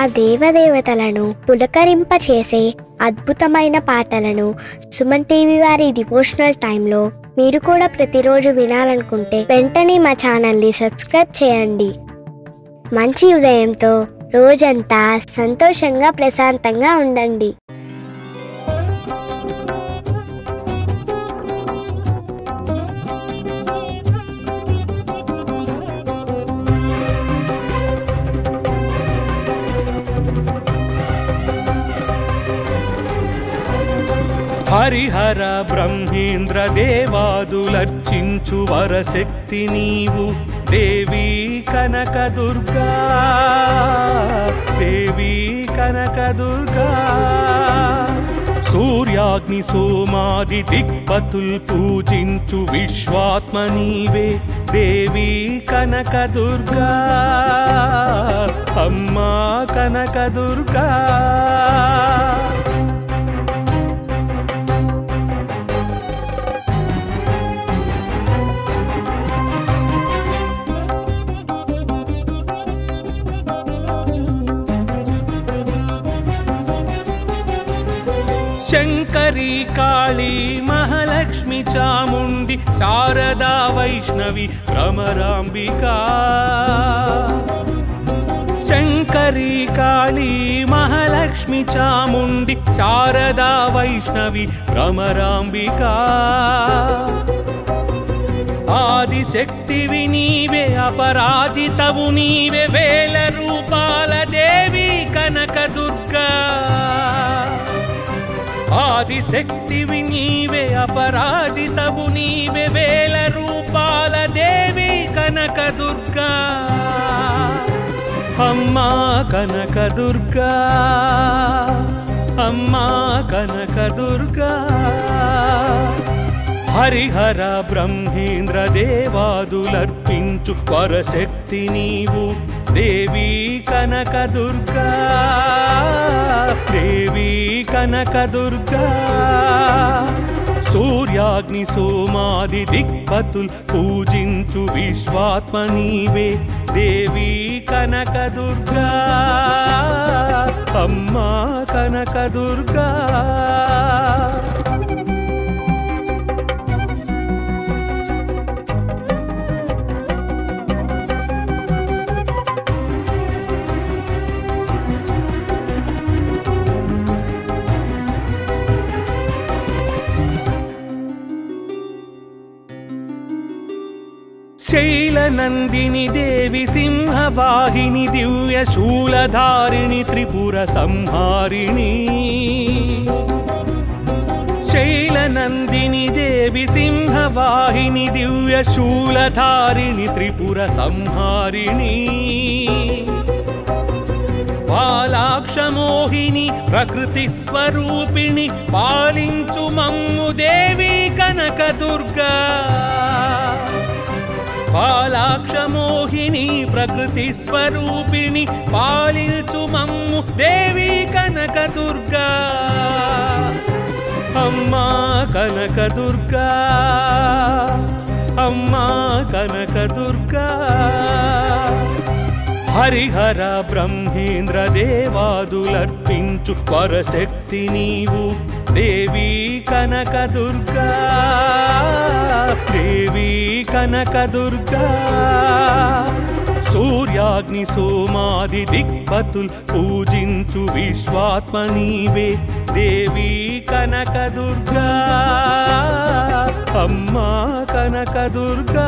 ఆ దేవదేవతలను పులకరింపచేసే అద్భుతమైన పాటలను సుమన్ టీవీ వారి డివోషనల్ టైంలో మీరు కూడా ప్రతిరోజు వినాలనుకుంటే వెంటనే మా ఛానల్ని సబ్స్క్రైబ్ చేయండి. మంచి ఉదయంతో రోజంతా సంతోషంగా ప్రశాంతంగా ఉండండి. హరిహర బ్రహ్మేంద్ర దేవాదులర్చించు వరశక్తి నీవు దేవీ కనక దుర్గా, దేవీ కనక దుర్గా. సూర్యాగ్ని సోమాది దిక్పతుల్ పూజించు విశ్వాత్మ నీవే దేవీ కనక దుర్గా, అమ్మా కనక దుర్గా. शंकरी काली महालक्ष्मी चामुंडी शारदा वैष्णवी भ्रमरांबिका, शंकरी काली महालक्ष्मी चामुंडी शारदा वैष्णवी भ्रमरांबिका. आदिशक्ति नीवे अपराजितवु नीवे वेल रूपाल देवी कनक दुर्गा, आदिशक्ति नीवे अपराजितवु नीवे वेल रूपाल देवी कनक दुर्गा, अम्मा कनक दुर्गा, अम्मा कनक दुर्गा. हरिहर ब्रह्मेंद्र देवादुलर्पिंचु परशक्ति नीवु देवी कनक दुर्गा, देवी कनक दुर्गा. सूर्याग्नि सोमादि दिक्पतुल पूजिंचु विश्वात्म नीवे देवी कनक दुर्गा, अम्मा कनक दुर्गा. शैलनंदिनी देवी सिंहवाहिनी दिव्य शूलधारिणी त्रिपुर संहारिणी, शैलनंदिनी देवी सिंहवाहिनी दिव्य शूलधारिणी त्रिपुर संहारिणी. बालाक्ष मोहिनी प्रकृति स्वरूपिणी पालिंचु मम्मु देवी कनक दुर्गा, बालाक्ष मोहिनी प्रकृति स्वरूपिणी पालिंचु मम्मु देवी कनक दुर्गा, अम्मा कनक दुर्गा, अम्मा कनक दुर्गा. हरिहर ब्रह्मेंद्र देवादुलर्पिंचु परशक्ति नीवु देवी कनक दुर्गा, देवी कनक दुर्गा. सूर्याग्नि सोमादि दिक्पतुल पूजिंचु विश्वात्म नीवे देवी कनक दुर्गा, अम्मा कनक दुर्गा.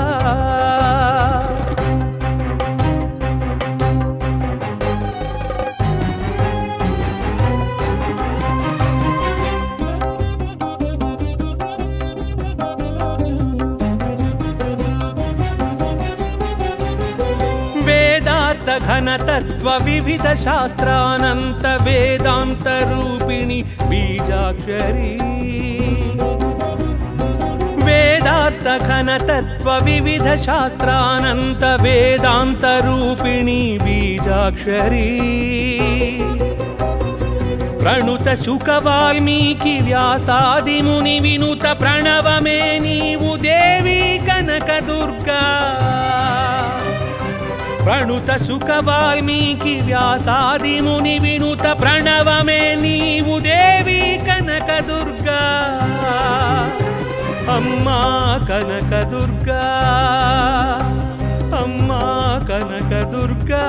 घन तत्व विविध शास्त्रानंत वेदांत रूपिणी बीजाक्षरी, वेदार्थ घन तत्व विविध शास्त्रानंत वेदांत रूपिणी बीजाक्षरी. प्रणुत शुक वाल्मीकि व्यासादि मुनि विनुत प्रणव में नीवु देवी कनक दुर्गा, प्रणुत सुख वाल्मीकि व्यासादि मुनि विनुत प्रणव में नीवु देवी कनक दुर्गा अम्मा कनक दुर्गा अम्मा कनक दुर्गा।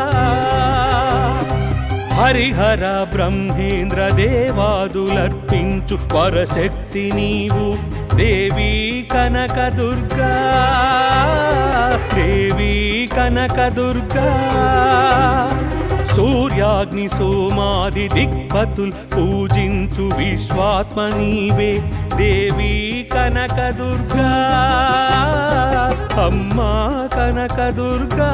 हरिहर ब्रह्मेंद्र देवादुलर्पिंचु परशक्ति नीवु देवी कनक दुर्गा देवी कनक दुर्गा। सूर्याग्नि सोमादि दिक्पतुल पूजिंचु विश्वात्म नीवे देवी कनक दुर्गा अम्मा कनक दुर्गा।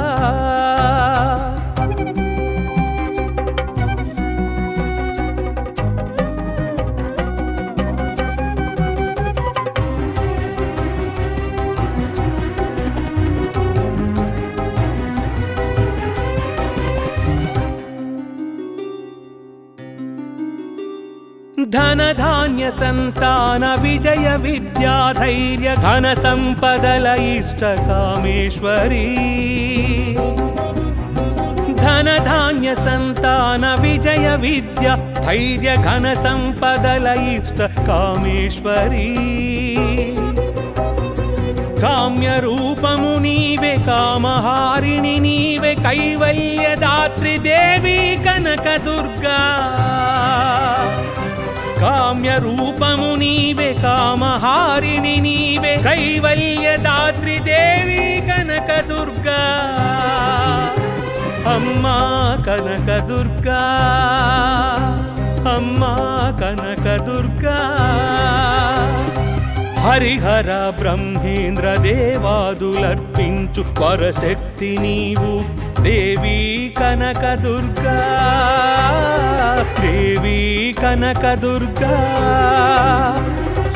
धन धान्य संतान विजय विद्या धैर्य घन संपदल इष्ट कामेश्वरी। धन धान्य संतान विजय विद्या धैर्य घन संपदल इष्ट कामेश्वरी। काम्य रूपमु नीवे कामहारिणि नीवे कैवल्य दात्री देवी कनक दुर्गा काम्य रूपमु नीवे कामहारिणि नीवे कैवल्य दात्री देवी कनक दुर्गा अम्मा कनक दुर्गा अम्मा कनक दुर्गा। हरिहर ब्रह्मेंद्र देवादुलर्पिंचु परशक्ति नीवु देवी कनक दुर्गा देवी कनक दुर्गा।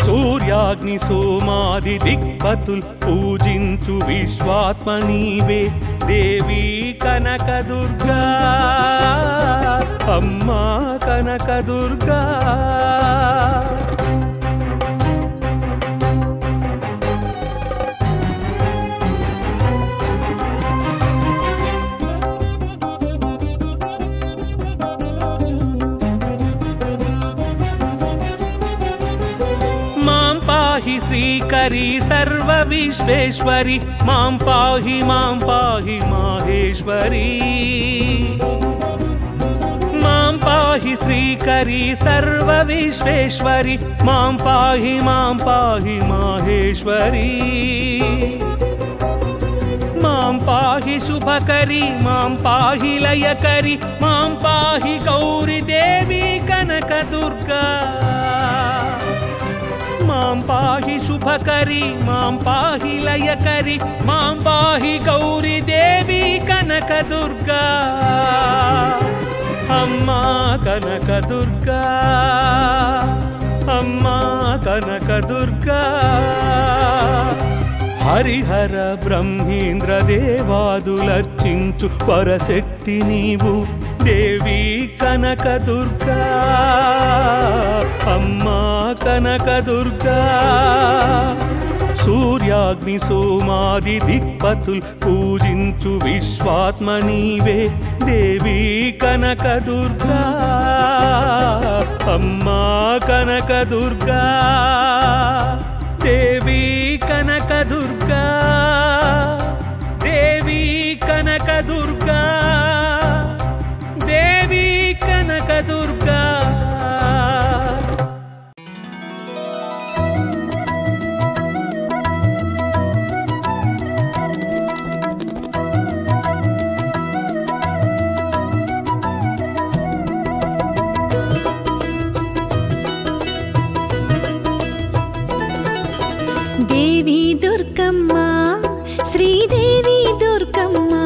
सूर्याग्नि सोमादि दिक्पतुल पूजिंचु विश्वात्म नीवे देवी कनक दुर्गा अम्मा कनक दुर्गा। श्रीकरी सर्व विश्वेश्वरी मां पाहि माहेश्वरी। मां पाहि श्रीकरी सर्व विश्वेश्वरी मां पाहि माहेश्वरी। मां पाहि शुभकरी पाहि लयकरी पाहि गौरी देवी कनक दुर्गा मां पाहि शुभकरी पाहि लयकरी पाहि गौरी देवी कनक दुर्गा अम्मा कनक दुर्गा अम्मा कनक दुर्गा। हरिहर ब्रह्मेंद्र देवादुलर्चिंचु परशक्ति नीवु देवी कनक दुर्गा अम्मा कनक दुर्गा। सूर्याग्नि सोमादि दिक्पतुल पूजिंचु विश्वात्म नीवे देवी कनक दुर्गा अम्मा कनक दुर्गा देवी कनक दुर्गा देवी कनक दुर्गा देवी कनक दुर्गा। देवी दुर्गम्मा श्रीदेवी दुर्गम्मा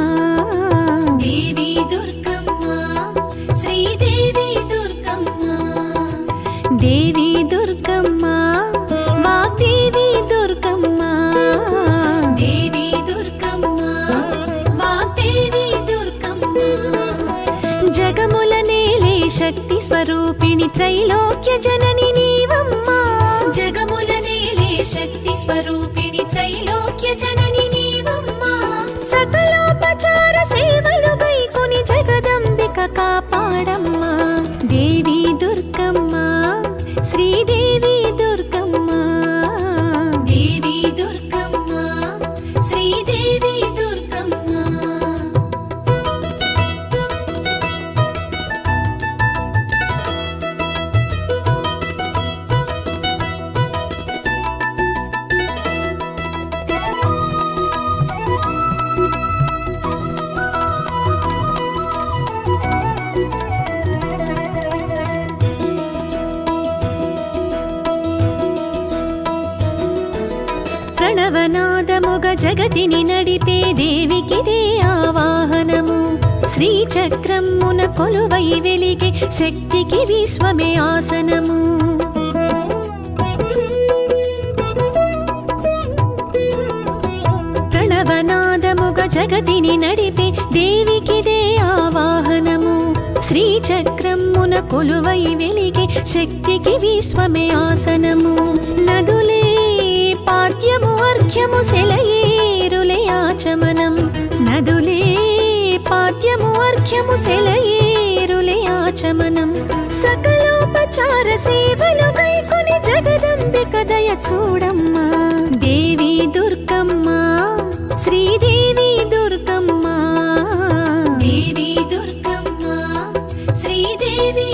देवी दुर्गम्मा श्रीदेवी दुर्गम्मा देवी दुर्गम्मा वाग्देवी दुर्गम्मा देवी दुर्गम्मा वाग्देवी दुर्गम्मा। जगमुल नेले शक्ति स्वरूपिणि त्रैलोक्य जननी नीवम्मा जगमुल नेले शक्ति स्वरूपिणी त्रैलोक्य जननी नीवम्मा सकलोपचार सेवा జగతిని నడిపే దేవికిదే ఆవాహనము శ్రీచక్రమున కొలువై వెలిగే శక్తికి విశ్వమే ఆసనము ప్రణవనాదముగ జగతిని నడిపే దేవికిదే ఆవాహనము శ్రీచక్రమున కొలువై వెలిగే శక్తికి విశ్వమే ఆసనము నదులే పాద్యము అర్ఘ్యము సెలయేరులే ఆచమనం నదులే పాద్యము అర్ఘ్యము సెలయేరులే ఆచమనం సకలోపచార సేవలు కైకొని జగదంబిక దయ చూడమ్మ దేవి దుర్గమ్మ శ్రీదేవి దుర్గమ్మ దేవి దుర్గమ్మ శ్రీదేవి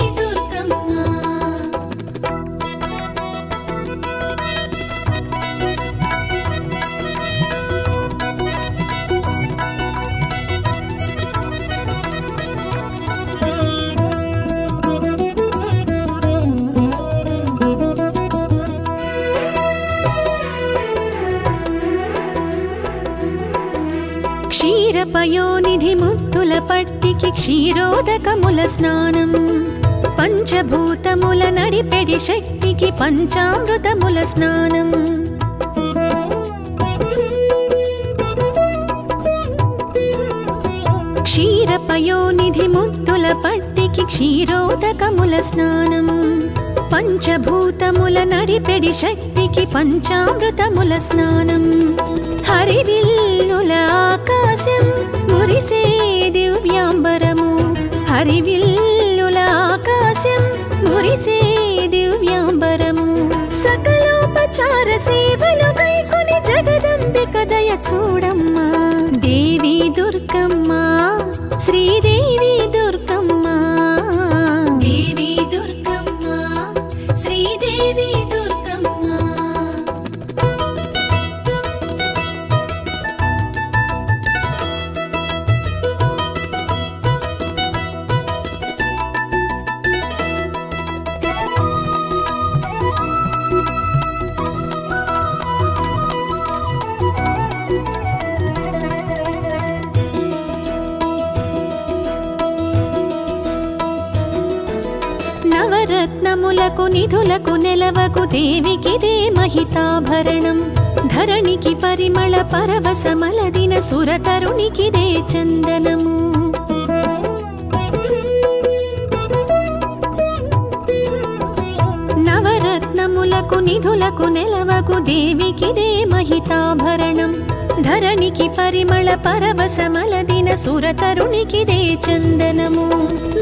పయోనిధి ముక్తుల పట్టికి క్షీరోదకముల స్నానం పంచభూతముల నడిపెడి శక్తికి పంచామృతముల స్నానం క్షీరపయోనిధి ముక్తుల పట్టికి క్షీరోదకముల స్నానం పంచభూతముల నడిపెడి శక్తికి పంచామృతముల స్నానం హరివిల్లుల ఆకాశం మురిసే దివ్యాంబరము హరివిల్లుల ఆకాశం మురిసే దివ్యాంబరము సకలోపచార సేవలు కైకొని జగదంబిక దయ చూడమ్మ దేవి దుర్గమ్మ శ్రీదేవి దుర్గమ్మ దేవి దుర్గమ్మ శ్రీదేవి దుర్గమ్మ నవరత్నములకు నిధులకు నెలవకు దేవికిదే మహితాభరణం ధరణికి పరిమళ పరవశమలదిన సురతరుణికిదే చందనము నవరత్నములకు నిధులకు నెలవకు దేవికిదే మహితాభరణం ధరణికి పరిమళ పరవశమలదిన సురతరుణికిదే చందనము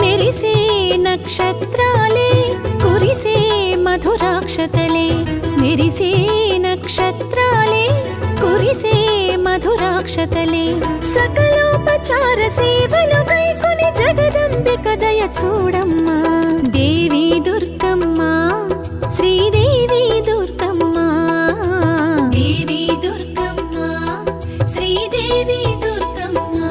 మెరిసే నక్షత్రాలే కురిసే మధురాక్షతలే మెరిసే నక్షత్రాలే కురిసే మధురాక్షతలే సకలోపచార సేవలు కైకొని జగదంబిక దయ చూడమ్మ దేవి దుర్గమ్మ శ్రీదేవి దుర్గమ్మ దేవి దుర్గమ్మ శ్రీదేవి దుర్గమ్మ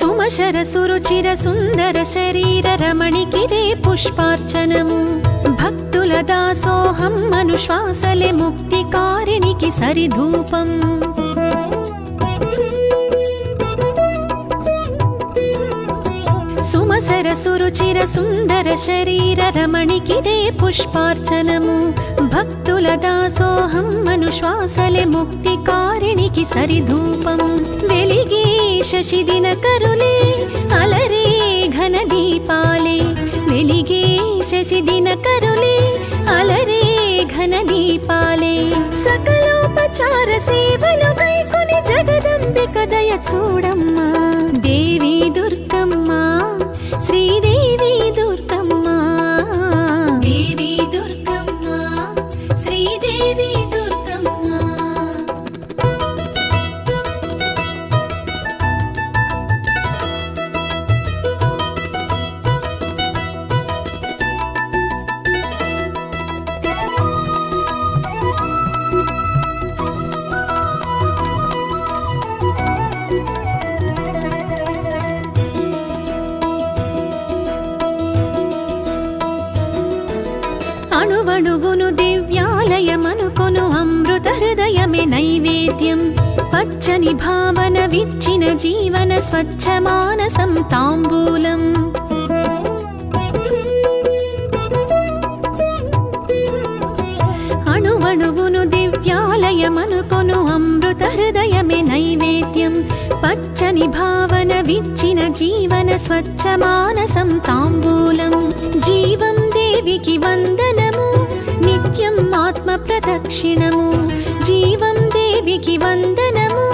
సుమశర సురుచిర సుందర శరీర రమణికిదే పుష్పార్చనము భక్తుల దాసోహం మనుశ్వాసలే ముక్తికారిణికి సరిధూపం సుమశర సురుచిర సుందర శరీర రమణికిదే పుష్పార్చనము భక్తుల దాసోహం మనుశ్వాసలే ముక్తికారిణికి సరిధూపం వెలిగే శశి దినకరులే అలరే ఘన దీపాలే వెలిగే శశి దినకరులే అలరే ఘన దీపాలే సకలోపచార సేవలు కైకొని జగదంబిక దయ చూడమ్మ దేవి దుర్గమ్మ శ్రీదేవి దుర్గమ్మ దేవి దుర్గమ్మ శ్రీదేవి मे नैवेद्यं पच्चनि भावन विच्चिन जीवन स्वच्छ मानसं ताम्बूलम् अणुवणुवुनु दिव्यालयमनुकोनु अमृत हृदय मे नैवेद्यं पच्चनि भावन विच्चिन जीवन स्वच्छ मानसं ताम्बूलम् जीवं देविकी वन्दनमु नित्यम् आत्म प्रदक्षिणमु जीवं देविकी वन्दनमु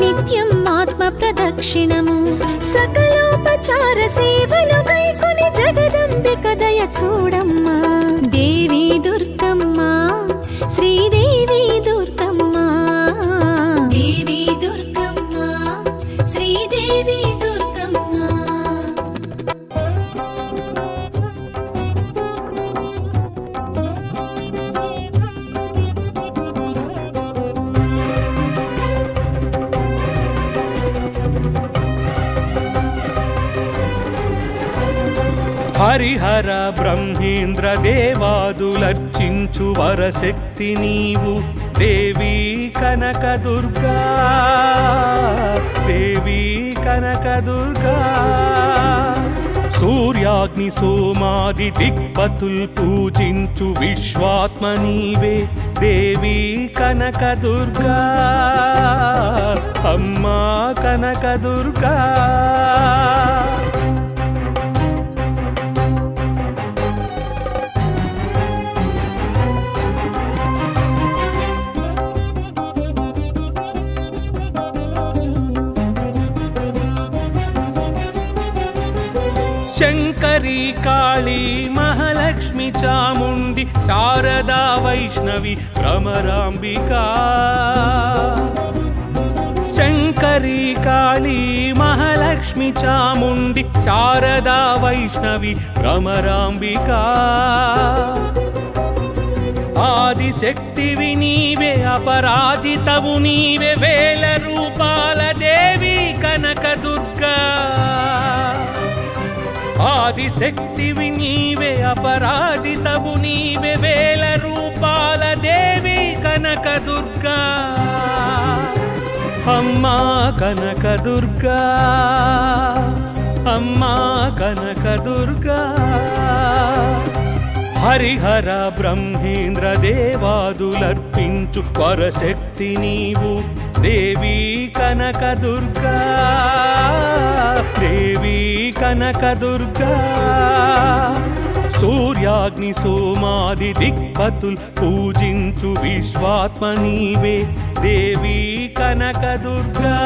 नित्यम् आत्म प्रदक्षिणमु सकलोपचार सेवनु कैकोनि जगदम्बिक दय चूडम्मा देवी दुर्गम्मा श्रीदेवी दुर्गम्मा देवी दुर्गम्मा श्रीदेवी హరిహర బ్రహ్మేంద్ర దేవాదులర్చించు వరశక్తి నీవు దేవి కనక దుర్గా దేవి కనక దుర్గా సూర్యాగ్ని సోమాది దిక్పతుల్ పూజించు విశ్వాత్మ నీవే దేవి కనక దుర్గా అమ్మా కనక దుర్గా शंकरी काली महालक्ष्मी चामुंडी शारदा वैष्णवी भ्रमरांबिका शंकरी काली महालक्ष्मी चामुंडी शारदा वैष्णवी भ्रमरांबिका आदिशक्ति नीवे अपराजितवु नीवे वेल रूपाल देवी कनक दुर्गा आदिशक्तिवि नीवे अपराजितवु नीवे वेल रूपाल देवी कनक दुर्गा अम्मा कनक दुर्गा अम्मा कनक दुर्गा हरिहर ब्रह्मेंद्र देवादुलर्पिंचु परशक्ति नीवु देवी कनक दुर्गा देवी कनक दुर्गा सूर्याग्नि सोमादि दिक्पतुल पूजिंचु विश्वात्म नीवे देवी कनक दुर्गा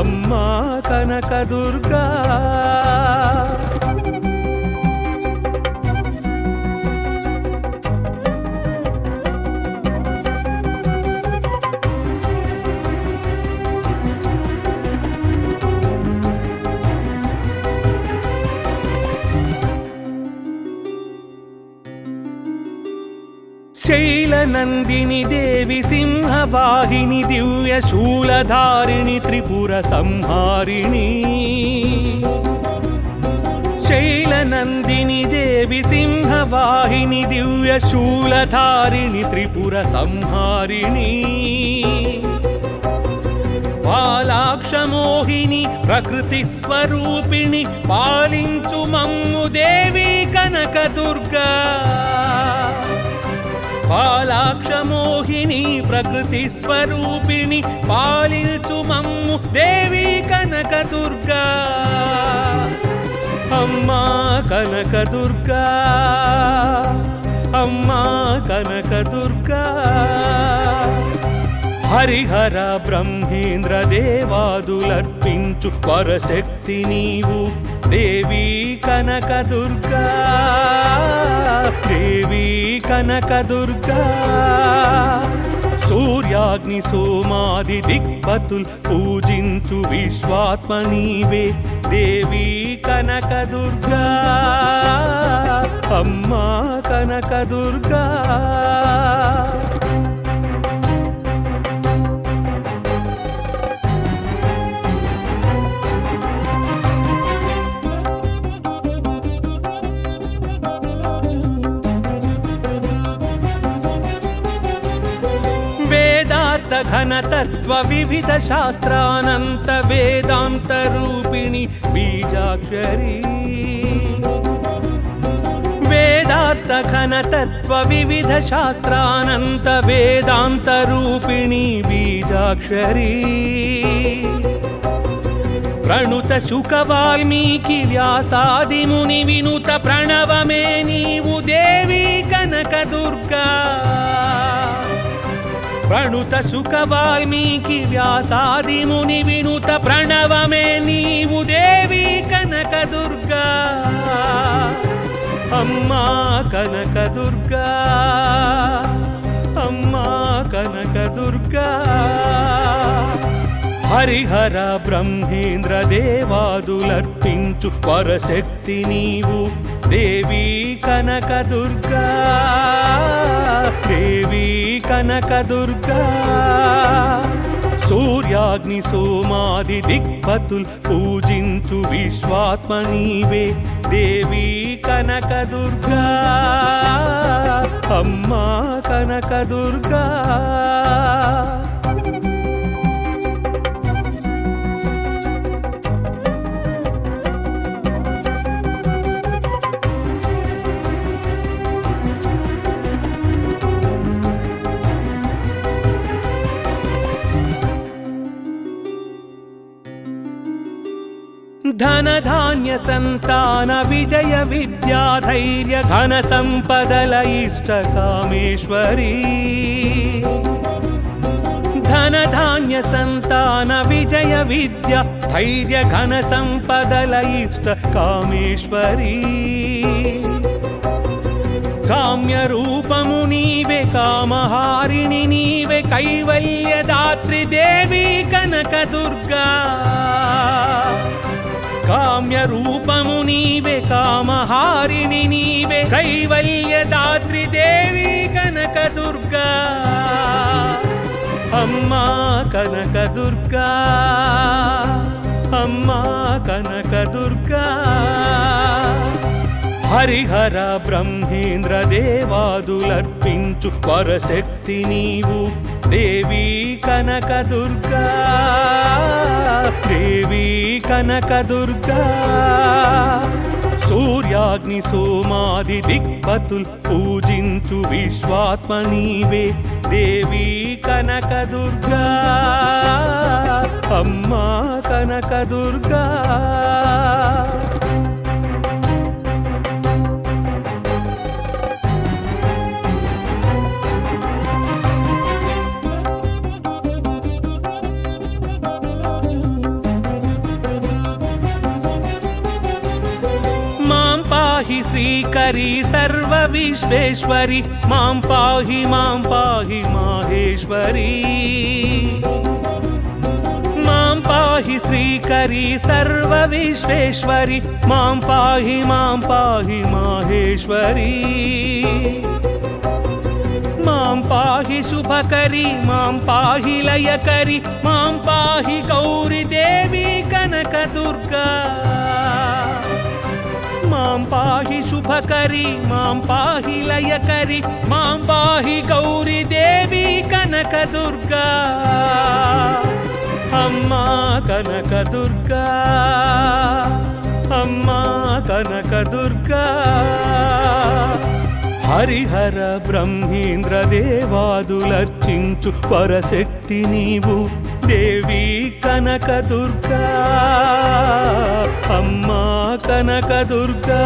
अम्मा कनक दुर्गा शैलनंदिनी देवी सिंहवाहिनी दिव्य शूलधारिणी त्रिपुर संहारिणी शैलनंदिनी देवी सिंहवाहिनी दिव्य शूलधारिणी त्रिपुर संहारिणी बालाक्ष मोहिनी प्रकृति स्वरूपिणी पालिंचु मम्मु देवी कनक दुर्गा बालाक्ष मोहिनी प्रकृति स्वरूपिणी पालिंचु मम्मु देवी कनक दुर्गा अम्मा कनक दुर्गा अम्मा कनक दुर्गा हरिहर ब्रह्मेंद्र देवादुलर्पिंचु परशक्ति नीवु देवी कनक दुर्गा देवी कनक दुर्गा सूर्याग्नि सोमादि दिक्पतुल पूजिंचु विश्वात्म नीवे देवी कनक दुर्गा अम्मा कनक दुर्गा घन तत्व विविध शास्त्रानंत वेदांत रूपिणी बीजाक्षरी वेदार्थ घन तत्व विविध शास्त्रानंत वेदांत रूपिणी बीजाक्षरी प्रणुत शुक वाल्मीकि व्यासादि मुनि विनुत प्रणव मे नीवु देवी कनक दुर्गा प्रणुत शुक वाल्मीकि व्यासादि मुनि विनुत प्रणव मे नीवु देवी कनक दुर्गा अम्मा कनक दुर्गा अम्मा कनक दुर्गा हरिहर ब्रह्मेंद्र देवादुलर्पिंचु परशक्ति नीवु देवी कनक दुर्गा देवी कनक दुर्गा सूर्याग्नि सोमादि दिक्पतुल पूजिंचु विश्वात्म नीवे देवी कनक दुर्गा अम्मा कनक दुर्गा धन धान्य संतान विजय विद्या धैर्य घन संपदल इष्ट कामेश्वरी धन धान्य संतान विजय विद्या धैर्य घन संपदल इष्ट कामेश्वरी काम्य रूपमु नीवे कामहारिणी नीवे कैवल्य दात्री देवी कनक दुर्गा काम्य रूपमु नीवे कामहारिणी नीवे कैवल्य दात्री देवी कनक दुर्गा अम्मा कनक दुर्गा अम्मा कनक दुर्गा हरिहर ब्रह्मेंद्र देवादुलर्पिंचु परशक्ति नीवु देवी कनक दुर्गा देवी कनक दुर्गा सूर्याग्नि सोमादि दिक्पतुल पूजिंचु विश्वात्म नीवे देवी कनक दुर्गा अम्मा कनक दुर्गा श्रीकरी सर्व विश्वेश्वरी मां पाहि माहेश्वरी मां पाहि श्रीकरी सर्व विश्वेश्वरी मां पाहि माहेश्वरी मां पाहि शुभकरी मां पाहि लयकरी मां पाहि गौरी देवी कनक दुर्गा मां पाहि शुभकरी मां पाहि लयकरी मां पाहि गौरी देवी कनक दुर्गा अम्मा कनक दुर्गा अम्मा कनक दुर्गा हरिहर ब्रह्मेंद्र देवादुलर्चिंचु परशक्ति नीवु देवी कनक दुर्गा अम्मा कनक दुर्गा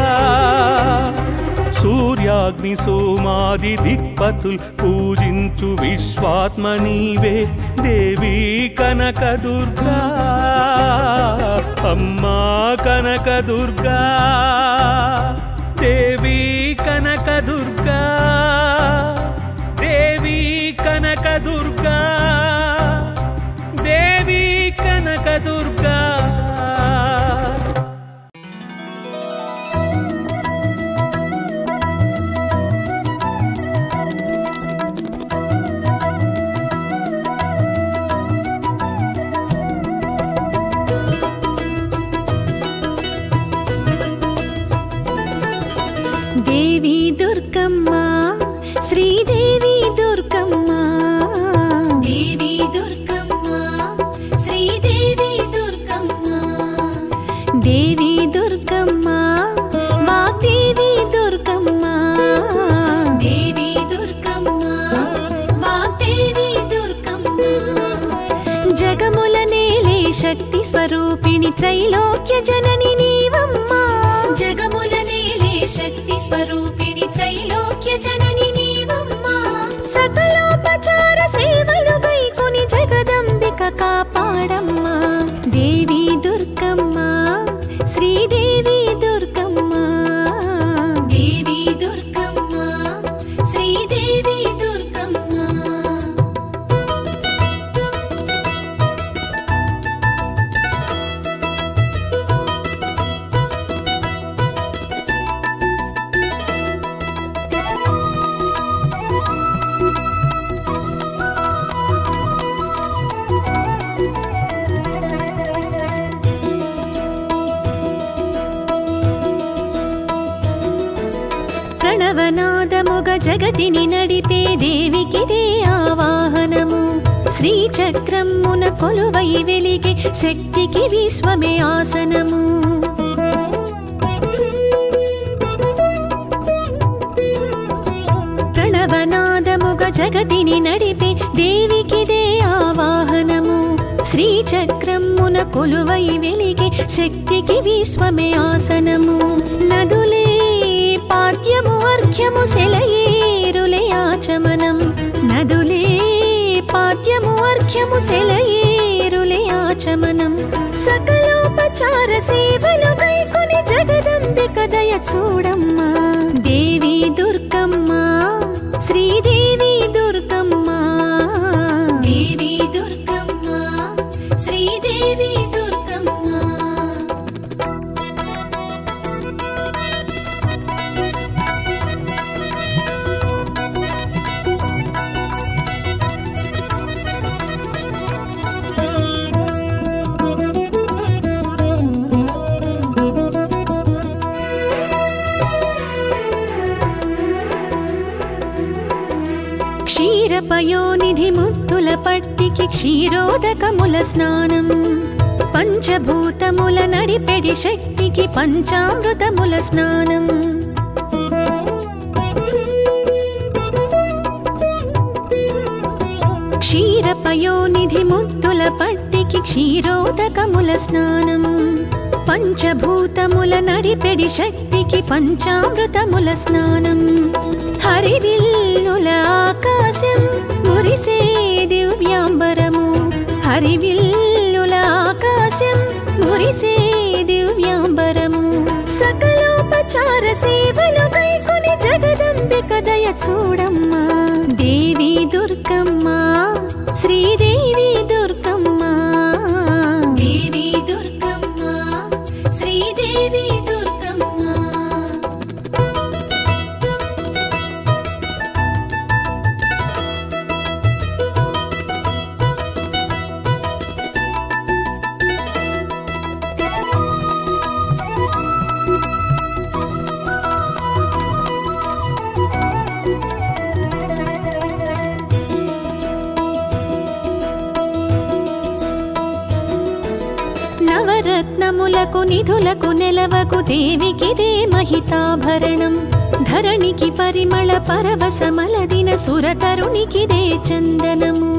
सूर्याग्नि सोमादि दिक्पतुल पूजिंचु विश्वात्म नीवे देवी कनक दुर्गा अम्मा कनक दुर्गा देवी कनक दुर्गा देवी कनक दुर्गा देवी कनक दुर्गा देवी दुर्गम्मा श्रीदेवी दुर्गम्मा स्वरूपिणी त्रैलोक्य जननी नीवम्मा जगमुन नेले शक्ति स्वरूपिणी त्रैलोक्य जननी नीवम्मा सकलोपचार सेवलुगैकुनि जगदंबिक कापाडम्मा देवी दुर्गम्मा श्रीदेवी दुर्गम्मा देवी दुर्गम्मा श्रीदेवी दुर्गम्मा। जगतिनी नडिपे देविकिदे आवाहनमु श्रीचक्रमुन कोलुवै वेलिगे शक्तिकी विश्वमे आसनमु प्रणवनादमुग जगतिनी नडिपे देविकिदे आवाहनमु श्रीचक्रमुन कोलुवै वेलिगे शक्तिकी विश्वमे आसनमु नदुले पाद्यमु अर्घ्यमु सेलयेरुले आचमनं नदुले पाद्यमु अर्घ्यमु सेलयेरुले आचमनं सकलोपचार सेवलु गैकुनि जगदंबिक दय चूडम्मा देवी दुर्गम्मा श्रीदेवी दुर्गम्मा देवी दुर्गम्मा श्रीदेवी दुर्गम्मा। क्षीरपयोनिधि मुक्तुल पट्टिकी क्षीरोदकमुल स्नानं पंचभूतमुल नडिपेडि शक्तिकी पंचामृतमुल स्नानं क्षीरपयोनिधि मुक्तुल पट्टिकी क्षीरोदकमुल स्नानं पंचभूतमुल नडिपेडि शक्तिकी पंचामृतमुल स्नानं हरिविल्लुल आकाशं मुरिसे दिव्यांबरमु हरिविल्लुल आकाशं मुरिसे दिव्यांबरमु सकलोपचार सेवलु गैकुनि जगदंबिक दय चूडम्मा देवी दुर्गम्मा श्रीदेवी दुर्गम्मा देवी दुर्गम्मा श्रीदेवी दुर्गम्मा। నవరత్నములకు నిధులకు నెలవకు దేవికిదే మహితాభరణం ధరణికి పరిమళ పరవశమలదిన సురతరునికిదే చందనము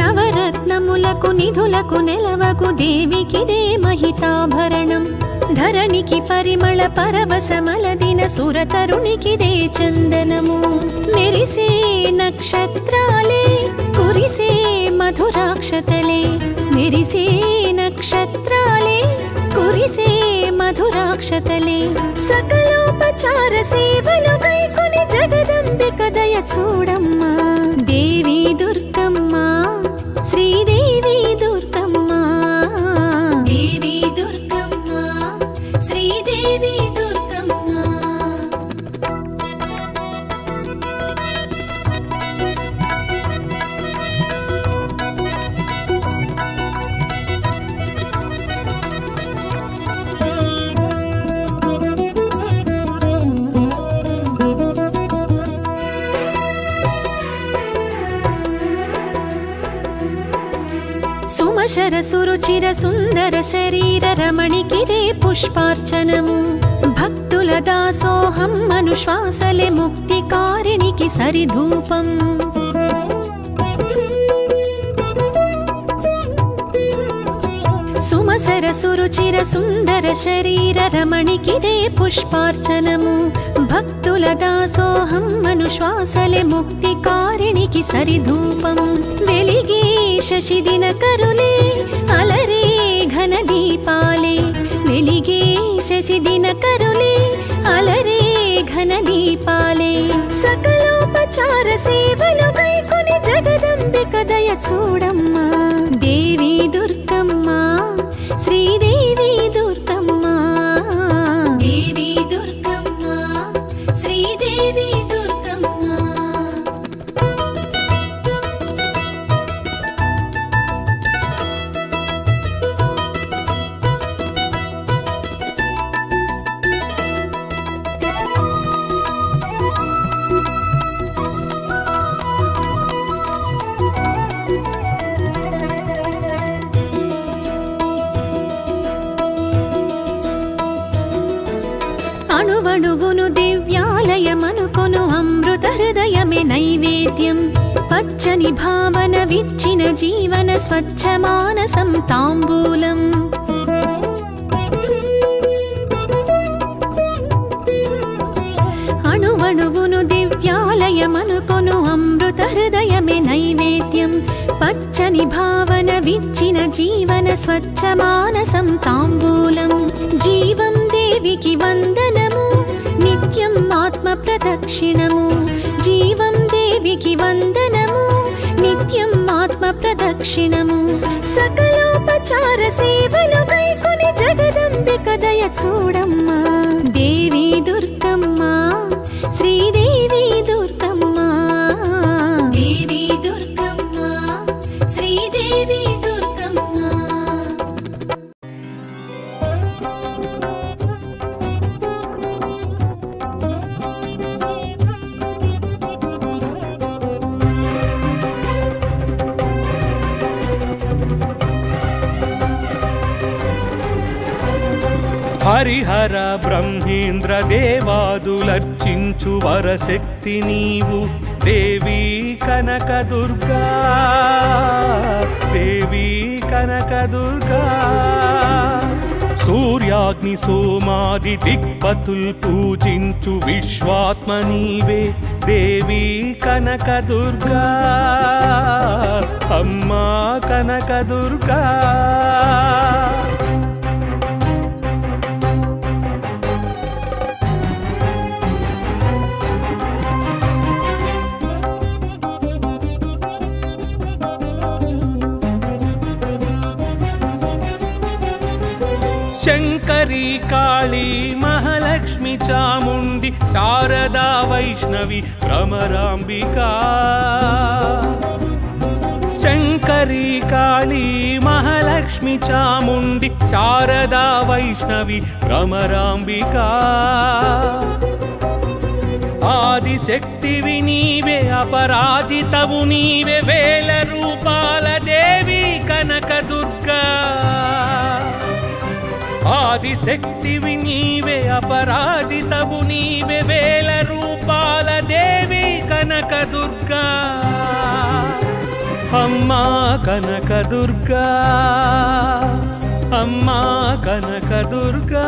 నవరత్నములకు నిధులకు నెలవకు దేవికిదే మహితాభరణం धरणिकी परिमल परवसमलदिन सुरतरुनिकिदे चंदनमु मेरिसे नक्षत्राले कुरिसे मधुराक्षतले मेरिसे नक्षत्राले कुरिसे मधुराक्षतले सकलोपचार सेवलु गैकुनि जगदंबिक दय चूडम्मा देवी दुर्गम्मा श्रीदेवी दुर्गम्मा देवी दुर्गम्मा श्रीदेवी दुर्गम्मा। सुमशर सुरुचिर सुंदर शरीर रमणिकिदे पुष्पार्चनमु भक्तुल सदा सोहम् अनुश्वासले मुक्तिकारिणिकि सरिधूपम्। सुमसर सुरुचिर सुंदर शरीर रमणिकिदे पुष्पार्चनमु। भक्तुल दासोहं अनुश्वासले मुक्तिकारिणिकि सरिधूपम्। वेलिगे शशिदिन करुले अलरे घन दीपाले। वेलिगे शशिदिन करुले अलरे घन दीपाले। सकलोपचार सेवलु गैकोनि जगदंबिक दय चूडम्मा। देवी दुर्गम्मा श्रीदेवी दुर्गम्मा। देवी दुर्गम्मा श्रीदेवी दुर्गम्मा। अणुवणुवुनु दिव्यालयमनुकोनु अमृत हृदयमे नैवेद्यं। पच्चनि भावन विच्चिन जीवन स्वच्छ मानसं तांबूलम्। अणुवणुवुनु दिव्यालयमनुकोनु अमृत हृदयमे नैवेद्यं। पच्चनि भावन विच्चिन जीवन स्वच्छ मानसं तांबूलं। जीवं देविकी वंदनमु नित्यं आत्म प्रदक्षिणमु। जीवं देविकी वंदनमु नित्यं आत्म प्रदक्षिणमु। सकलोपचार सेवलु गैकोनि जगदंबिक दय चूडम्मा। देवी दुर्गम्मा श्रीदेवी दुर्गम्मा। देवी दुर्गम्मा श्रीदेवी दुर्गम्मा। हरिहर ब्रह्मेंद्र देवादुलर्चिंचु वरशक्ति नीवु। देवी कनक दुर्गा, देवी कनक दुर्गा। सूर्याग्नि सोमादि दिक्पतुल पूजिंचु विश्वात्म नीवे। देवी कनक दुर्गा, अम्मा कनक दुर्गा। शंकरी काली महालक्ष्मी चामुंडी शारदा वैष्णवी भ्रमरांबिका। शंकरी काली महालक्ष्मी चामुंडी शारदा वैष्णवी भ्रमरांबिका। आदिशक्तिवि नीवे अपराजितवु नीवे। वेल रूपाल देवी कनक दुर्गा। आदिशक्तिवि नीवे अपराजितवु नीवे। वेल रूपाल देवी कनक दुर्गा। अम्मा कनक दुर्गा, अम्मा कनक दुर्गा।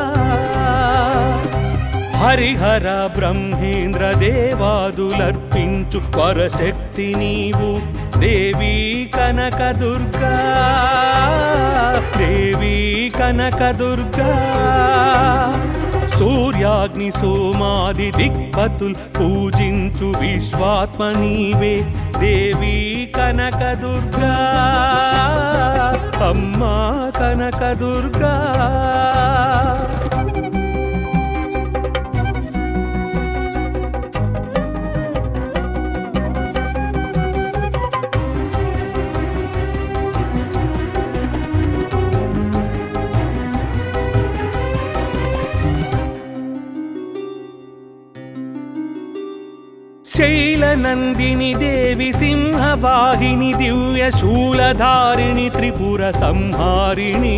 हरिहर ब्रह्मेंद्र देवादुलर्पिंचु वरशक्ति नीवु। देवी कनक दुर्गा, देवी कनक दुर्गा। सूर्याग्नि सोमादि दिक्पतुल पूजिंचु विश्वात्म नीवे। देवी कनक दुर्गा, अम्मा कनक दुर्गा। शैलनंदिनी देवी सिंहवाहिनी दिव्य शूलधारिणी त्रिपुर संहारिणी।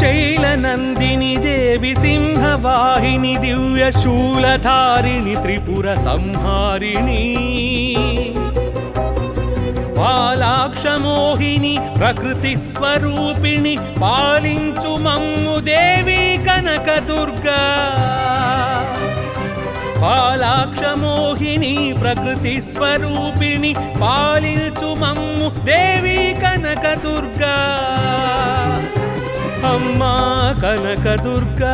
शैल नंदिनी देवी सिंहवाहिनी दिव्य शूलधारिणी त्रिपुर संहारिणी बालाक्ष मोहिनी प्रकृति स्वरूपिणी पालिंचु मम्मु देवी कनक दुर्गा बालाक्ष मोहिनी प्रकृति स्वरूपिणी पालिंचु मम्मु देवी कनक दुर्गा अम्मा कनक दुर्गा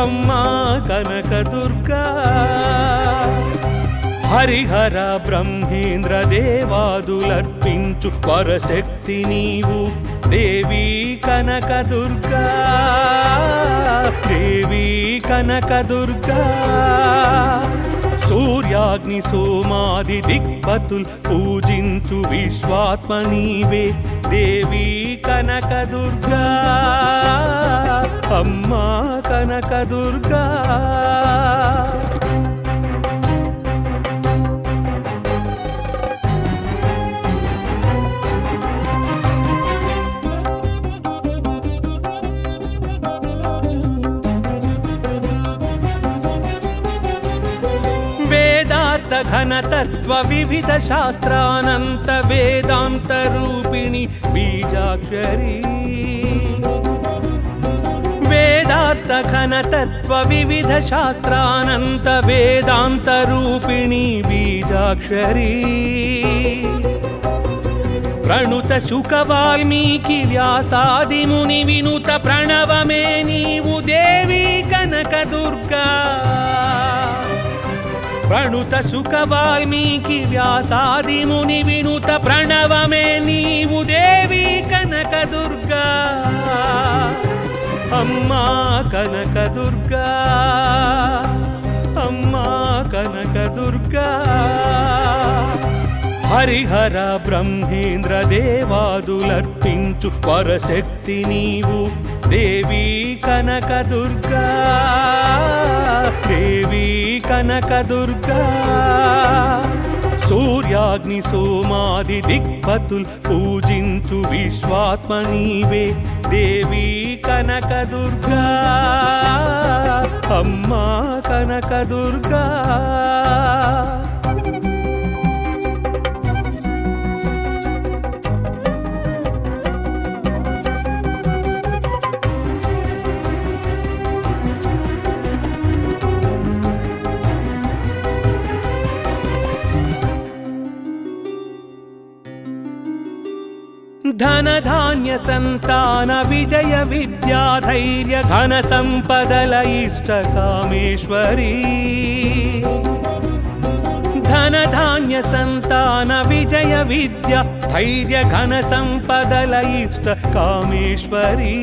अम्मा कनक दुर्गा हरिहर ब्रह्मेंद्र देवादुलर्पिंचु परशक्ति नीवु देवी कनक दुर्गा देवी कनक दुर्गा सूर्याग्नि सोमादि दिक्पतुल पूजिंचु विश्वात्म नीवे देवी कनक दुर्गा अम्मा कनक दुर्गा घन तत्व विविध शास्त्रानंत वेदांत रूपिणी बीजाक्षरी वेदार्थ घन तत्व विविध शास्त्रानंत वेदांत रूपिणी बीजाक्षरी प्रणुत शुक वाल्मीकि व्यासादि मुनि विनुत प्रणव में नीवु देवी कनक दुर्गा प्रणुत शुक वाल्मीकि व्यासादि मुनि विनुत प्रणव में नीवु देवी कनक दुर्गा अम्मा कनक दुर्गा अम्मा कनक दुर्गा हरिहर ब्रह्मेंद्र देवादुलर्पिंचु परशक्ति नीवु देवी कनक दुर्गा देवी कनक दुर्गा सूर्याग्नि सोमादि दिक्पतुल पूजिंचु विश्वात्म नीवे देवी कनक दुर्गा अम्मा कनक दुर्गा धन धान्य संतान विजय विद्या धैर्य घन संपदल इष्ट कामेश्वरी धन धान्य संतान विजय विद्या धैर्य घन संपदल इष्ट कामेश्वरी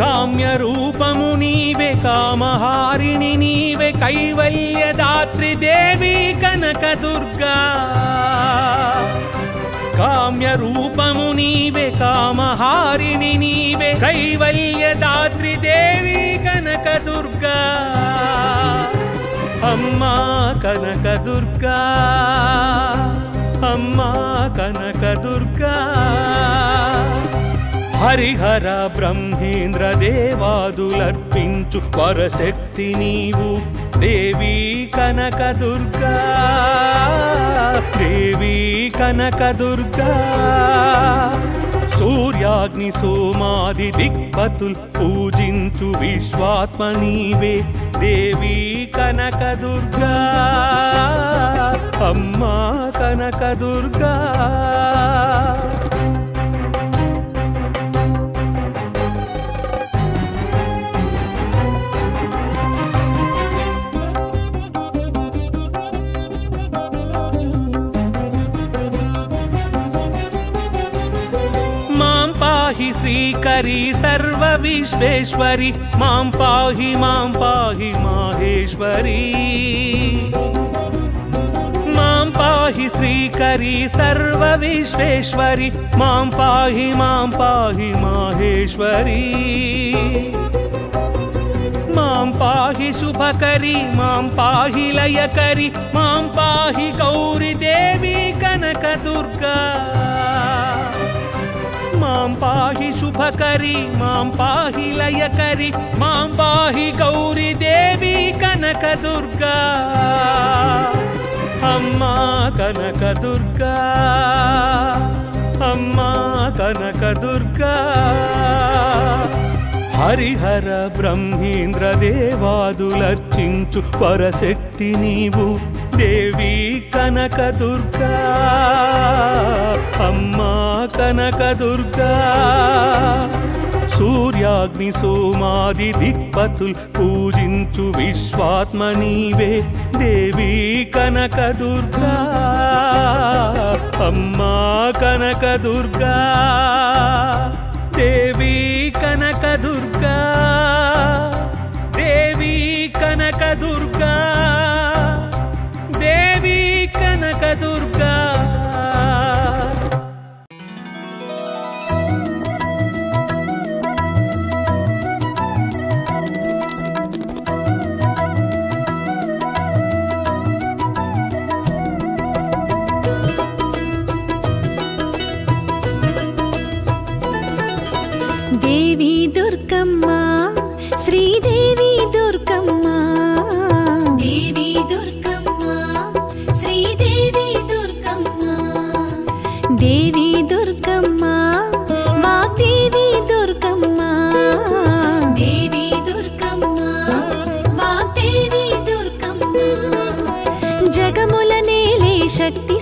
काम्य रूपमु नीवे कामहारिणी नीवे कैवल्य दात्री देवी कनक दुर्गा काम्य रूपमु नीवे कामहारिणी नीवे कैवल्य दात्री देवी कनक दुर्गा अम्मा कनक दुर्गा अम्मा कनक दुर्गा हरिहर ब्रह्मेंद्र देवादुलर्पिंचु परशक्ति नीवु देवी कनक दुर्गा देवी कनक दुर्गा सूर्याग्नि सोमादि दिक्पतुल पूजिंचु विश्वात्म नीवे देवी कनक दुर्गा अम्मा कनक दुर्गा श्रीकरी सर्व विश्वेश्वरी मां पाहि माहेश्वरी मां पाहि श्रीकरी सर्व विश्वेश्वरी मां पाहि माहेश्वरी मां पाहि शुभकरी मां पाहि लयकरी मां पाहि गौरी देवी कनक दुर्गा मां पाहि शुभकरी मां पाहि लयकरी मां पाहि गौरी देवी कनक दुर्गा अम्मा कनक दुर्गा अम्मा कनक दुर्गा। हरिहर ब्रह्मेंद्र देवादुलर्चिंचु परशक्ति नीवु देवी कनक दुर्गा अम्मा कनक दुर्गा। सूर्याग्नि सोमादि दिक्पतुल पूजिंचु विश्वात्म नीवे देवी कनक दुर्गा अम्मा कनक दुर्गा देवी कनक दुर्गा देवी कनक दुर्गा देवी कनक दुर्गा।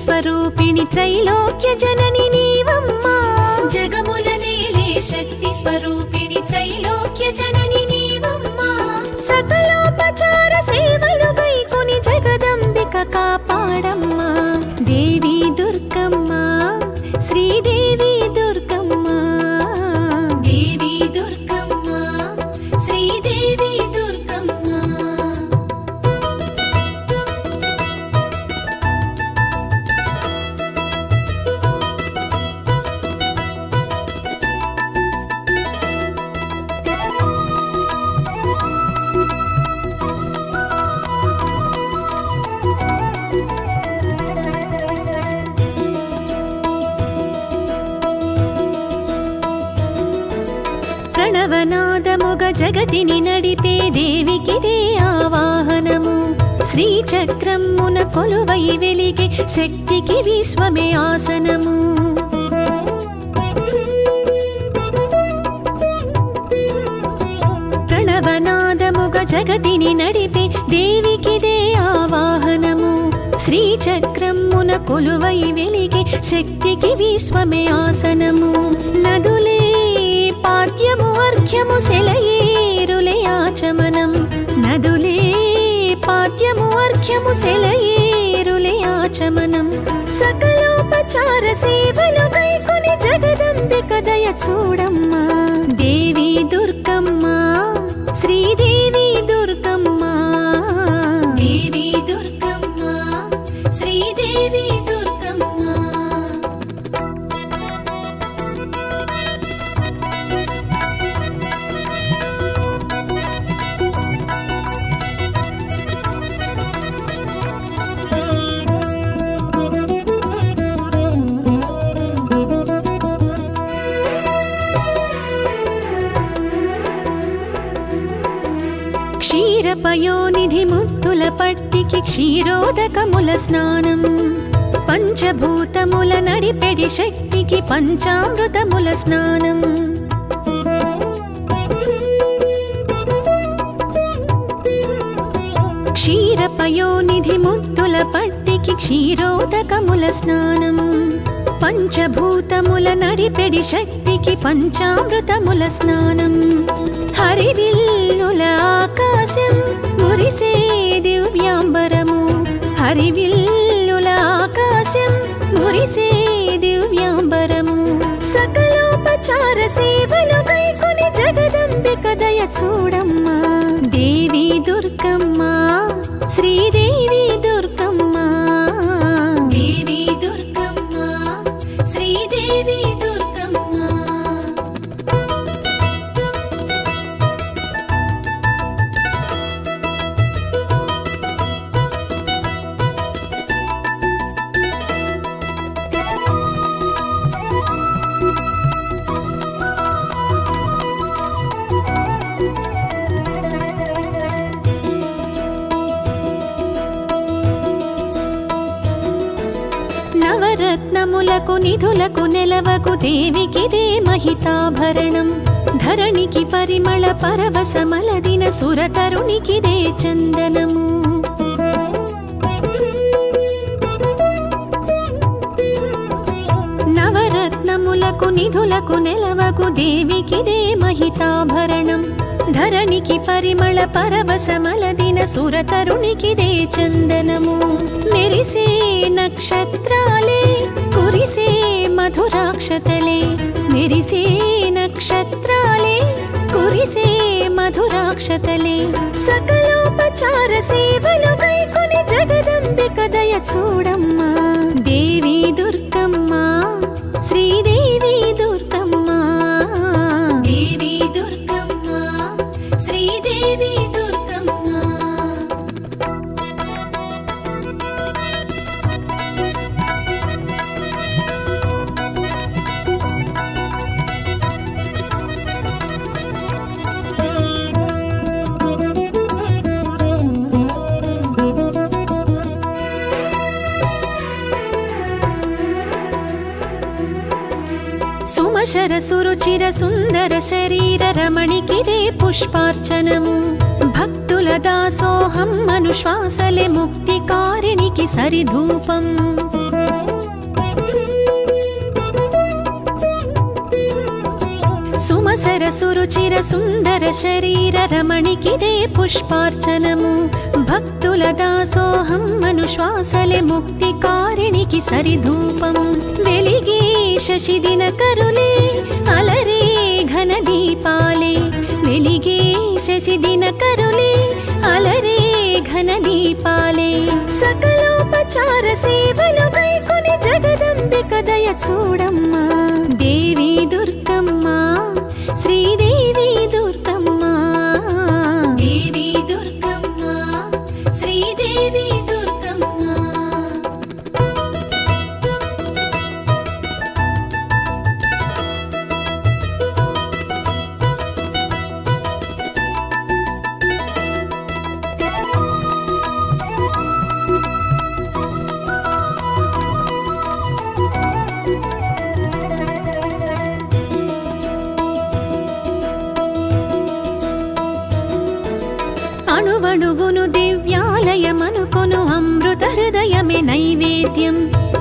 स्वरूपिणी त्रैलोक्य जननी नीवम्मा जगमुल नेले शक्ति स्वरूपिणी त्रैलोक्य जननी नीवम्मा सकलोपचार सेवलु गैकोनि जगदंबिका कापाडम्मा देवी दुर्गम्मा श्रीदेवी दुर्गम्मा देवी दुर्गम्मा श्रीदेवी दुर्गम्मा। जगतिनि नडिपे देविकिदे आवाहनमु श्रीचक्रमुन कोलुवै वेलिगे शक्तिकि विश्वमे आसनमु प्रणवनादमुग जगतिनि नडिपे देविकिदे आवाहनमु श्रीचक्रमुन कोलुवै वेलिगे शक्तिकि विश्वमे आसनमु। नदुले पाद्यमु अर्घ्यमु सेलयेरुले आचमनं नदुले पाद्यमु अर्घ्यमु सेलयेरुले आचमनं सकलोपचार सेवलु गैकोनि जगदंबिक दय चूडम्मा देवी दुर्गम्मा श्रीदेवी दुर्गम्मा देवी दुर्गम्मा श्रीदेवी दुर्गम्मा। पयोनिधि मुक्तुल पट्टिकी क्षीरोदकमुल स्नानं पंचभूतमुल नडिपेडि शक्तिकी पंचामृतमुल स्नानं क्षीरपयोनिधि मुक्तुल पट्टिकी क्षीरोदकमुल स्नानं पंचभूतमुल नडिपेडि शक्तिकी पंचामृतमुल स्नानं। हरिविल्लुल आकाशं मुरिसे दिव्यांबरमु हरिविल्लुल आकाशं मुरिसे दिव्यांबरमु सकलोपचार सेवलु गैकोनि जगदंबिक दय चूडम्मा देवी दुर्गम्मा श्रीदेवी दुर्गम्मा देवी दुर्गम्मा श्रीदेवी दुर्गम्मा। రత్నములకు నిధులకు నెలవకు దేవికిదే మహితాభరణం ధరణికి పరిమళ పరవశమలదిన సురతరునికిదే చందనము నవరత్నములకు నిధులకు నెలవకు దేవికిదే మహితాభరణం ధరణికి పరిమళ పరవశమలదిన సురతరునికిదే చందనము మెరిసే నక్షత్రాలే కురిసే మధురాక్షతలే మెరిసే నక్షత్రాలే కురిసే మధురాక్షతలే సకలోపచార సేవలు కైకొని జగదంబిక దయ చూడమ్మ దేవి దుర్గమ్మ శ్రీదేవి దుర్గమ్మ దేవి దుర్గమ్మ శ్రీదేవి దుర్గమ్మ సుమశర సురుచిర సుందర శరీర రమణికిదే పుష్పార్చనము భక్తుల దాసోహం మనుశ్వాసలే ముక్తికారిణికి సరిధూపం సుమసర సురుచిర సుందర శరీర రమణికిదే పుష్పార్చనము భక్తుల దాసోహం మనుశ్వాసలే ముక్తికారిణికి సరిధూపం వెలిగే శశి దిన కరులే అలరే ఘన దీపాలే వెలిగే శశి దిన కరులే అలరే ఘన దీపాలే సకలోపచార సేవలు కైకొని జగదంబిక దయ చూడమ్మ దేవి దుర్గమ్మ శ్రీదేవి దుర్గమ్మ దేవి దుర్గమ్మ శ్రీదేవి దుర్గమ్మ అణువణువును దివ్యాలయమనుకొను అమృత హృదయమే నైవేద్యం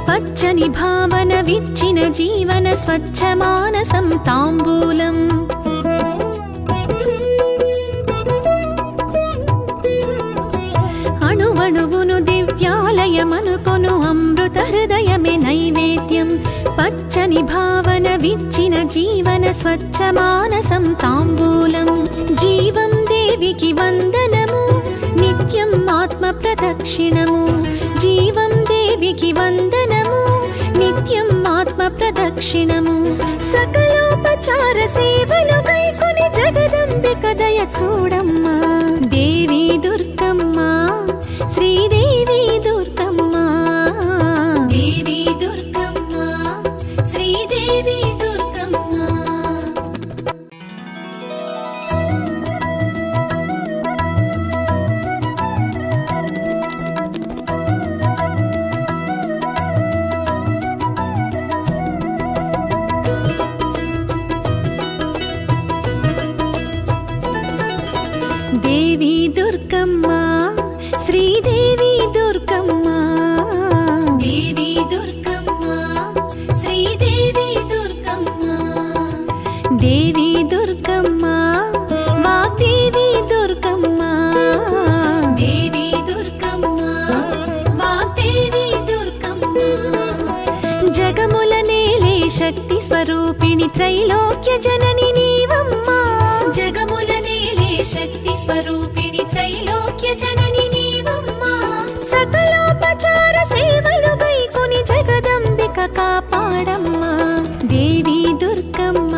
పచ్చని భావన విచ్చిన జీవన స్వచ్ఛ మానసం తాంబూలం అణువణువును దివ్యాలయమనుకొను అమృత హృదయమే నైవేద్యం పచ్చని భావన విచ్చిన జీవన స్వచ్ఛ మానసం తాంబూలం జీవం దేవికి వందనము నిత్యం ఆత్మ ప్రదక్షిణము జీవం దేవికి వందనము నిత్యం ఆత్మ ప్రదక్షిణము సకలోపచార సేవలు కైకొని జగదంబిక దయ చూడమ్మ దేవి దుర్గమ్మ శ్రీదేవి దుర్గమ్మ దేవి దుర్గమ్మ శ్రీదేవి దుర్గమ్మ దేవి దుర్గమ్మ శ్రీదేవి దుర్గమ్మ దేవి దుర్గమ్మ శ్రీదేవి దుర్గమ్మ దేవి దుర్గమ్మ వాగ్దేవి దుర్గమ్మ దేవి దుర్గమ్మ వాగ్దేవి దుర్గమ్మ జగముల నేలే శక్తి స్వరూపిణి త్రైలోక్య జనని నీవమ్మా జగముల శక్తి స్వరూపిణి త్రైలోక్య జనని నీవమ్మా సకలోపచార సేవలు కైకొని జగదంబిక కాపాడమ్మా దేవి దుర్గమ్మ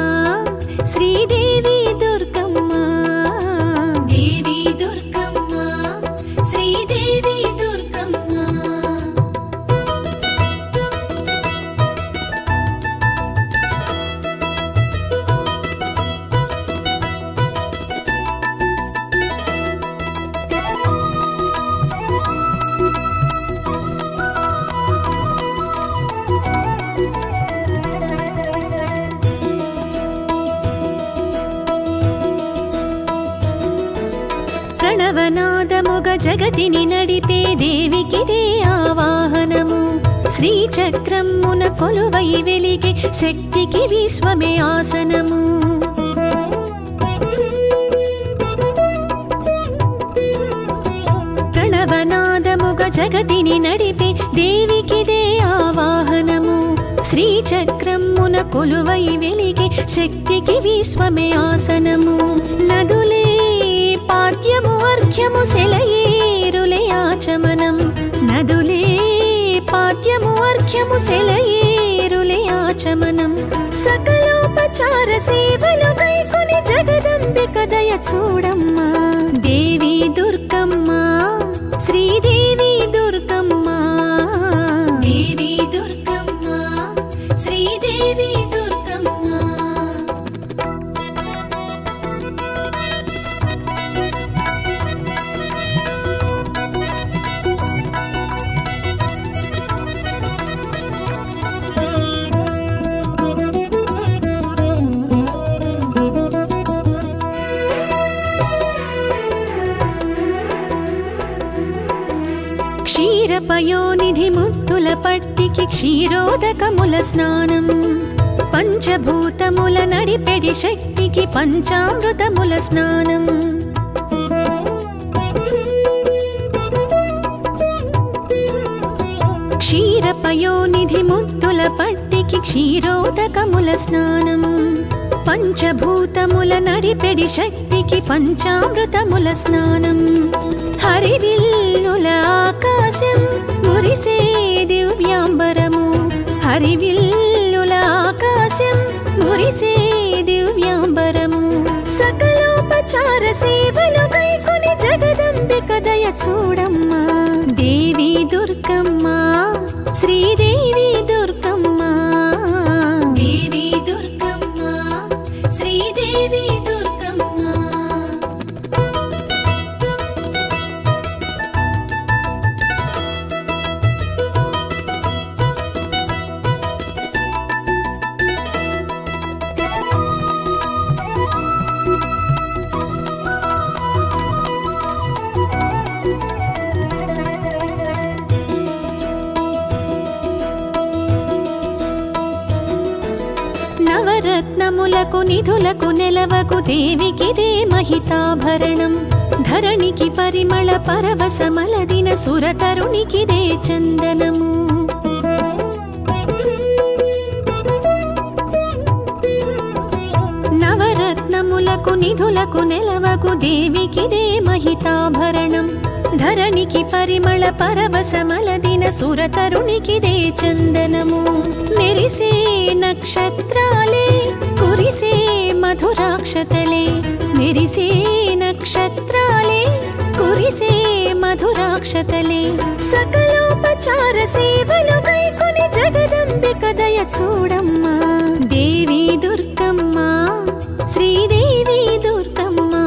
శ్రీదేవి దుర్గమ్మ దేవి దుర్గమ్మ శ్రీదేవి దుర్గమ్మ శ్రవణాదముగ జగతిని నడిపే దేవికిదే ఆవాహనము శ్రీచక్రమున కొలువై వెలిగే శక్తికి విశ్వమే ఆసనము ప్రణవనాదముగ జగతిని నడిపే దేవికిదే ఆవాహనము శ్రీచక్రమున కొలువై వెలిగే శక్తికి విశ్వమే ఆసనము నదులే पाद्यमु अर्घ्यमु सेलयेरुले आचमनम नदुले पाद्यमु अर्घ्यमु सेलयेरुले आचमनम सकलोपचार सेवलु गैकोनि जगदंबिक दय चूडम्मा देवी दुर्गम्मा श्रीदेवी दुर्गम्मा देवी दुर्गम्मा श्रीदेवी दुर्गम्मा क्षीरपयोनिधि मुक्तुल पट्टिकी क्षीरोदकमुल स्नानम पंचभूतमुल नडिपेडि शक्तिकी पंचामृतमुल स्नानम क्षीरपयोनिधि मुक्तुल पट्टिकी क्षीरोदकमुल स्नानम पंचभूतमुल नडिपेडि शक्तिकी पंचामृतमुल स्नानम हरिविल्लुल आकाशं मुरिसे दिव्यांबरमु हरिविल्लुल आकाशं मुरिसे दिव्यांबरमु सकलोपचार सेवलु गैकोनि जगदंबिक दय चूडम्मा देवी दुर्गम्मा श्रीदेवी दुर्गम्मा देवी दुर्गम्मा श्रीदेवी दुर्गम्मा నవరత్నములకు నిధులకు నెలవకు దేవికిదే మహితాభరణం ధరణికి పరిమళ పరవశమలదిన సురతరునికిదే చందనము నవరత్నములకు నిధులకు నెలవకు దేవికిదే మహితాభరణం ధరణికి పరిమళ పరవశమలదిన సురతరునికిదే చందనము మెరిసే నక్షత్రాలే కురిసే మధురాక్షతలే మెరిసే నక్షత్రాలే కురిసే మధురాక్షతలే సకలోపచార సేవలు గైకొని జగదంబిక దయ చూడమ్మా దేవి దుర్గమ్మా శ్రీదేవి దుర్గమ్మా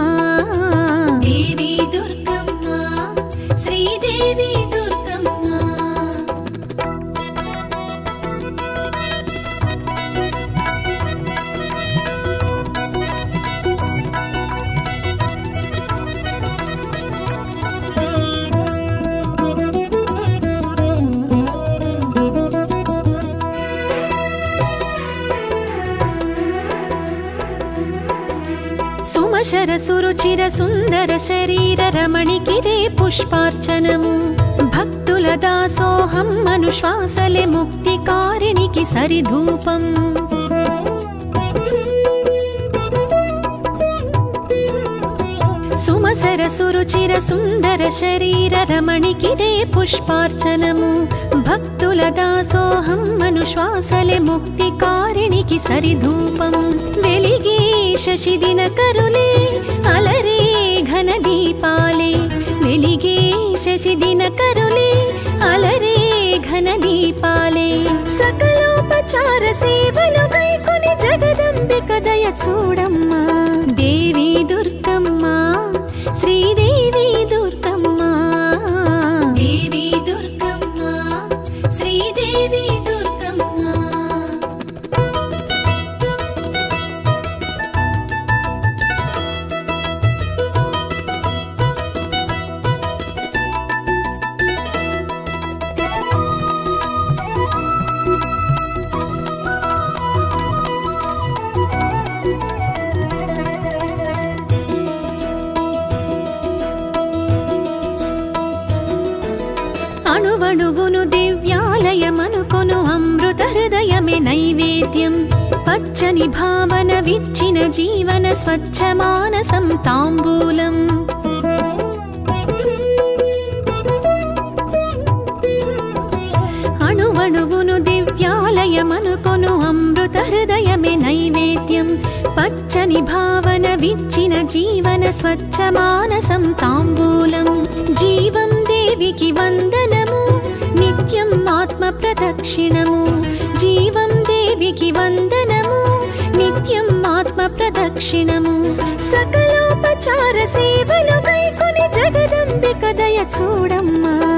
దేవి దుర్గమ్మా శ్రీదేవి దుర్గమ్మా సుమశర సురుచిర సుందర శరీర రమణికిదే పుష్పార్చనము భక్తుల దాసోహం మనుశ్వాసలే ముక్తికారిణికి సరిధూపం సుమశర సురుచిర సుందర శరీర రమణికిదే పుష్పార్చనము భక్తుల దాసోహం మనుశ్వాసలే ముక్తికారిణికి సరిధూపం వెలిగే शशि दिन करुले अलरे घन दीपाले वेलिगे शशि दिन करुले अलरे घन दीपाले सकलोपचार सेवलु गैकोनि जगदंबिक दय चूडम्मा देवी दुर्गम्मा श्रीदेवी दुर्गम्मा देवी दुर्गम्मा श्रीदेवी दुर्गम्मा वीर्यं पच्चनि भावन विच्चिन जीवन स्वच्छ मानसं ताम्बूलम् अणुवणुवुनु दिव्यालयमनुकोनु अमृत हृदयमे नैवेद्यं पच्चनि भावन विच्चिन जीवन स्वच्छ मानसं ताम्बूलम् जीवं देविकी वंदनमु नित्यं आत्म प्रदक्षिणमु जीवं देविकी वंदनमु नित्यं आत्म प्रदक्षिणमु सकलोपचार सेवनु कैकोनि जगदंबिक दय चूडम्मा